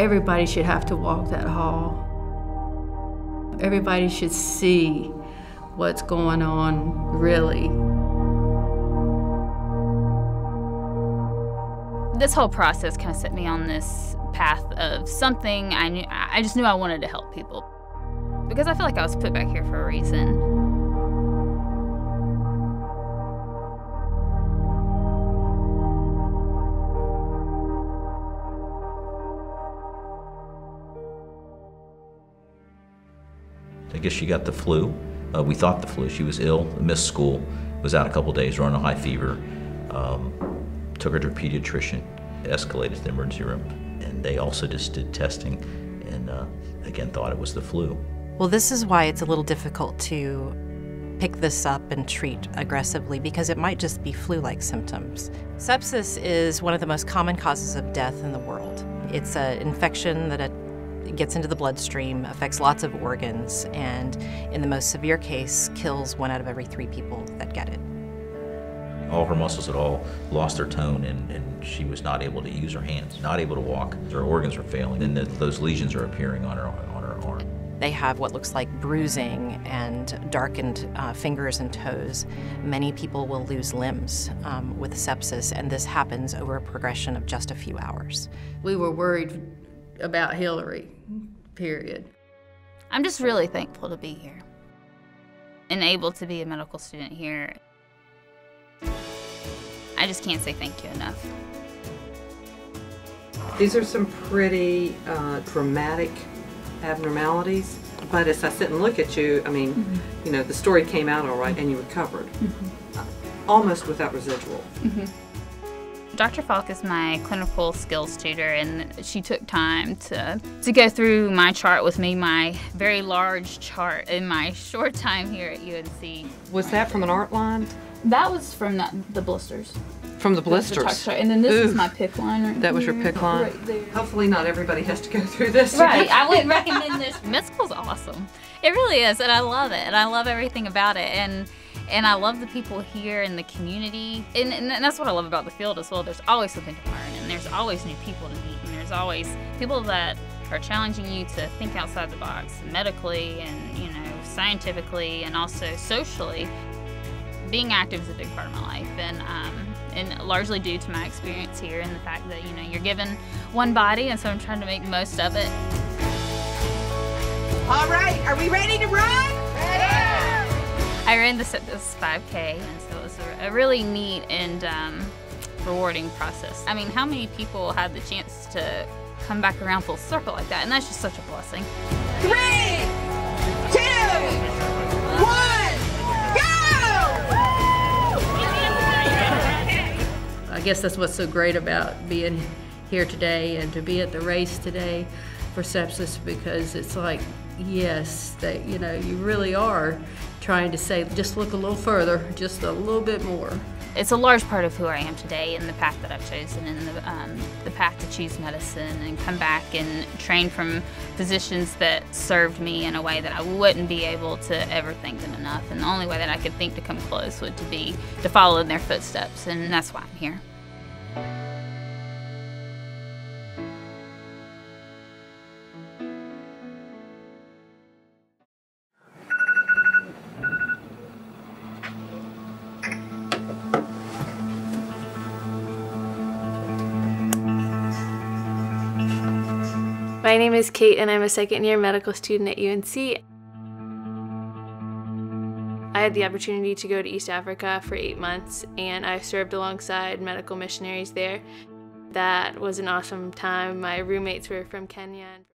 Everybody should have to walk that hall. Everybody should see what's going on, really. This whole process kind of set me on this path of something I just knew I wanted to help people. Because I feel like I was put back here for a reason. I guess she got the flu. We thought the flu. She was ill, missed school, was out a couple days, running a high fever. Took her to a pediatrician, escalated to the emergency room, and they also just did testing and again thought it was the flu. Well, this is why it's a little difficult to pick this up and treat aggressively, because it might just be flu-like symptoms. Sepsis is one of the most common causes of death in the world. It's an infection that gets into the bloodstream, affects lots of organs, and in the most severe case, kills 1 out of every 3 people that get it. All her muscles had all lost their tone, and she was not able to use her hands, not able to walk. Her organs were failing, and those lesions are appearing on her arm. They have what looks like bruising and darkened fingers and toes. Many people will lose limbs with sepsis, and this happens over a progression of just a few hours. We were worried about Hillary, period. I'm just really thankful to be here and able to be a medical student here. I just can't say thank you enough. These are some pretty dramatic abnormalities, but as I sit and look at you, I mean, mm-hmm. you know, the story came out all right and you recovered, mm-hmm. Almost without residual. Mm-hmm. Dr. Falk is my clinical skills tutor, and she took time to go through my chart with me, my very large chart in my short time here at UNC. Was that from an art line? That was from the blisters. From the blisters? And then this Oof. Is my PICC line right That was your PICC line? Right there. Hopefully not everybody has to go through this. Right, I wouldn't recommend this. Med school's awesome. It really is, and I love it, and I love everything about it. And I love the people here and the community. And that's what I love about the field as well. There's always something to learn, and there's always new people to meet, and there's always people that are challenging you to think outside the box, medically and, you know, scientifically and also socially. Being active is a big part of my life, and largely due to my experience here and the fact that, you know, you're given one body, and so I'm trying to make the most of it. All right, are we ready to run? I ran the sepsis 5K, and so it was a really neat and rewarding process. I mean, how many people had the chance to come back around full circle like that? And that's just such a blessing. 3, 2, 1, go! I guess that's what's so great about being here today and to be at the race today for sepsis, because it's like, yes, that, you know, you really are trying to say, just look a little further, just a little bit more. It's a large part of who I am today and the path that I've chosen and the path to choose medicine and come back and train from physicians that served me in a way that I wouldn't be able to ever thank them enough. And the only way that I could think to come close would be to follow in their footsteps, and that's why I'm here. My name is Kate, and I'm a second-year medical student at UNC. I had the opportunity to go to East Africa for 8 months, and I served alongside medical missionaries there. That was an awesome time. My roommates were from Kenya.